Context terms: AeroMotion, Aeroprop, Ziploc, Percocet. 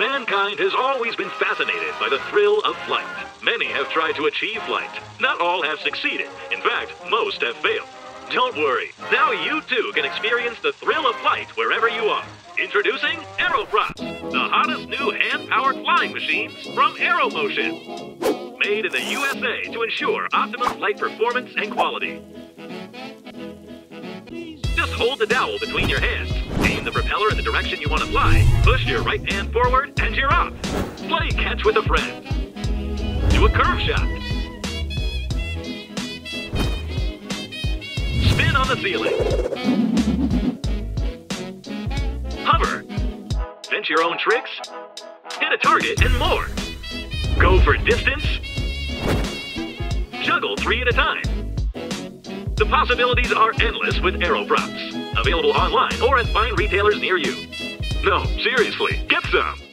Mankind has always been fascinated by the thrill of flight. Many have tried to achieve flight. Not all have succeeded. In fact, most have failed. Don't worry. Now you too can experience the thrill of flight wherever you are. Introducing Aeroprop, the hottest new hand-powered flying machines from AeroMotion. Made in the USA to ensure optimum flight performance and quality. Just hold the dowel between your hands, aim the propeller in the direction you want to fly, push your right hand forward, and you're off. Play catch with a friend. Do a curve shot. Spin on the ceiling. Hover. Invent your own tricks. Hit a target and more. Go for distance. Juggle three at a time. The possibilities are endless with AeroProps. Available online or at fine retailers near you. No, seriously, get some!